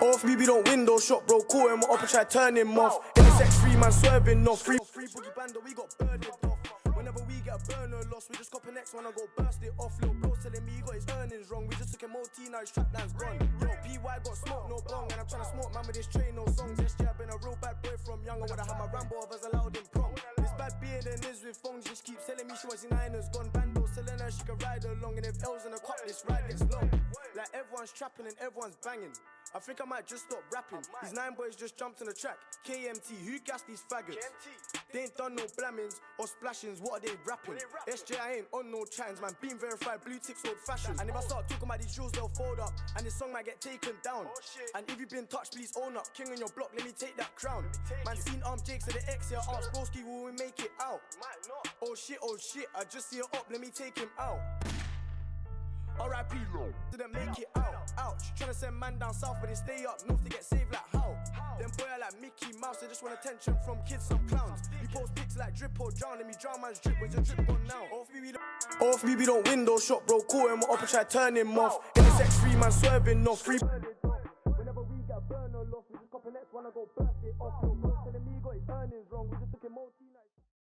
Off me, we don't window shop, bro. Call him up and try turn him off. In the sex free man swerving, no free. Free boogie bando, we got birded off. Whenever we get a burner loss, we just cop the next one and go burst it off. Lil' bro telling me he got his earnings wrong. We just took him OT, now his trapland's gone. Yo, PY got smoke, no bong, and I'm trying to smoke man with this train, no songs. Yes, yeah, I've been a real bad boy from young. I would have had my Rambo off as allowed in prom. This bad being in is with thongs, just keeps telling me she wants his niners gone. Bando telling her she can ride along, and if L's in a cop, this ride gets long. Like everyone's trapping and everyone's banging. I think I might just stop rapping. These nine boys just jumped on the track. KMT, who gassed these faggots? KMT. They ain't done no blammings or splashings. What are they rapping? SJ, I ain't on no chance, man. Being verified, blue ticks, old fashioned. And if I start talking about these jewels, they'll fold up. And this song might get taken down. And if you've been touched, please own up. King on your block, let me take that crown. Man, seen armed Jakes at the X here. Ask Broski, will we make it out? Oh shit, I just see it up, let me take him out. R.I.P. Didn't make it out, ouch. Tryna send man down south, but they stay up north to get saved like how? Them boy are like Mickey Mouse, they just want attention from kids, some clowns. You post pics like drip or drown, let me drown man's drip, where's your drip on now? Off me, we don't window shop, bro, call him up and try turn him off. In the sex free man swerving, no free. Whenever we get a burn or loss, we just cop the next one and go burst it off. Bro, telling me he got his earnings wrong, we just took him OT night.